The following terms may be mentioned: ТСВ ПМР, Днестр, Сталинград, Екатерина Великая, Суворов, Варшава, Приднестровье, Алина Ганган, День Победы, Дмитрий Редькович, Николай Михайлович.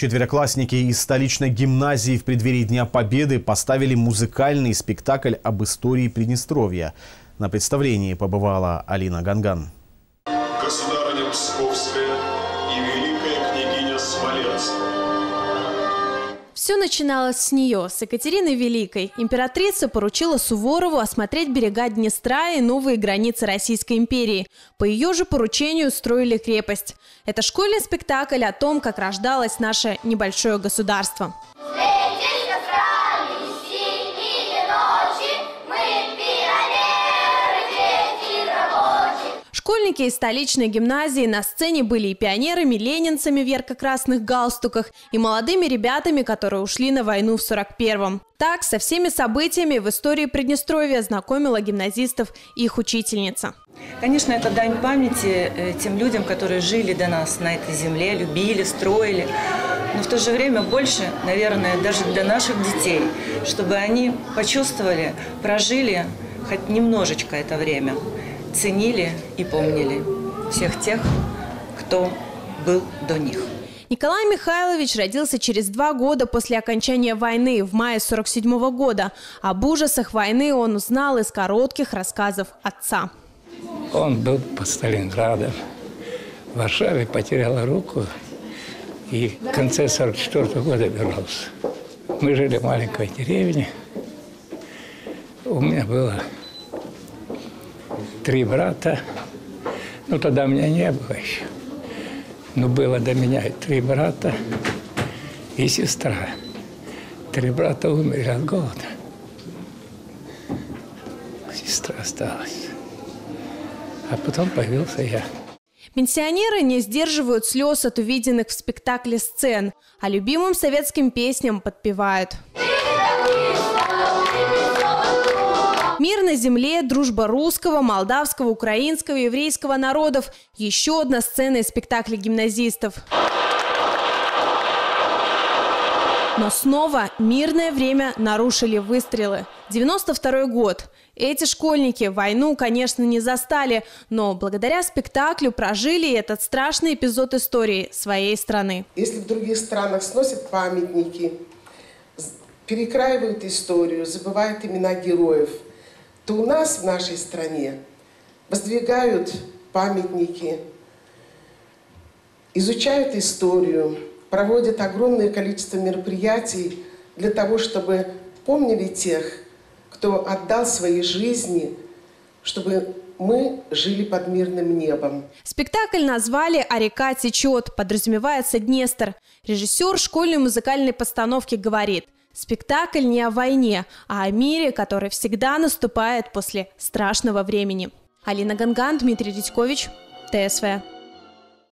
Четвероклассники из столичной гимназии в преддверии Дня Победы поставили музыкальный спектакль об истории Приднестровья. На представлении побывала Алина Ганган. Государыня Псковская и великая княгиня Смоленская. Все начиналось с нее, с Екатерины Великой. Императрица поручила Суворову осмотреть берега Днестра и новые границы Российской империи. По ее же поручению строили крепость. Это школьный спектакль о том, как рождалось наше небольшое государство. Школьники из столичной гимназии на сцене были и пионерами-ленинцами в ярко-красных галстуках, и молодыми ребятами, которые ушли на войну в 41-м. Так, со всеми событиями в истории Приднестровья знакомила гимназистов и их учительница. Конечно, это дань памяти тем людям, которые жили до нас на этой земле, любили, строили. Но в то же время больше, наверное, даже для наших детей, чтобы они почувствовали, прожили хоть немножечко это время. Ценили и помнили всех тех, кто был до них. Николай Михайлович родился через 2 года после окончания войны, в мае 1947 года. Об ужасах войны он узнал из коротких рассказов отца. Он был под Сталинградом. В Варшаве потерял руку и в конце 1944 года вернулся. Мы жили в маленькой деревне. У меня было 3 брата, ну тогда меня не было еще, но было до меня 3 брата и сестра. 3 брата умерли от голода, сестра осталась, а потом появился я. Пенсионеры не сдерживают слез от увиденных в спектакле сцен, а любимым советским песням подпевают. Мир на земле, дружба русского, молдавского, украинского, еврейского народов. Еще одна сцена из спектакля гимназистов. Но снова мирное время нарушили выстрелы. 92-й год. Эти школьники войну, конечно, не застали, но благодаря спектаклю прожили этот страшный эпизод истории своей страны. Если в других странах сносят памятники, перекраивают историю, забывают имена героев, то у нас в нашей стране воздвигают памятники, изучают историю, проводят огромное количество мероприятий для того, чтобы помнили тех, кто отдал свои жизни, чтобы мы жили под мирным небом. Спектакль назвали «А река течет», подразумевается Днестр. Режиссер школьной музыкальной постановки говорит: спектакль не о войне, а о мире, который всегда наступает после страшного времени. Алина Ганган, Дмитрий Редькович, ТСВ.